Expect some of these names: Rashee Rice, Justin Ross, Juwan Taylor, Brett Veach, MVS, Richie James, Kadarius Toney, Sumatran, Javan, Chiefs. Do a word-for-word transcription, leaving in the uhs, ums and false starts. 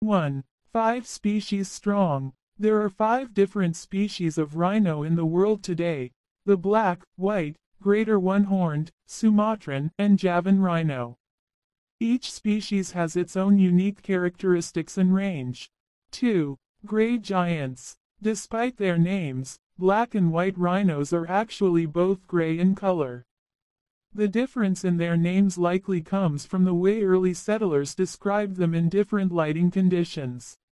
one. Five species strong. There are five different species of rhino in the world today: the black, white, greater one-horned, Sumatran, and Javan rhino. Each species has its own unique characteristics and range. two. Gray giants. Despite their names, black and white rhinos are actually both gray in color. The difference in their names likely comes from the way early settlers described them in different lighting conditions.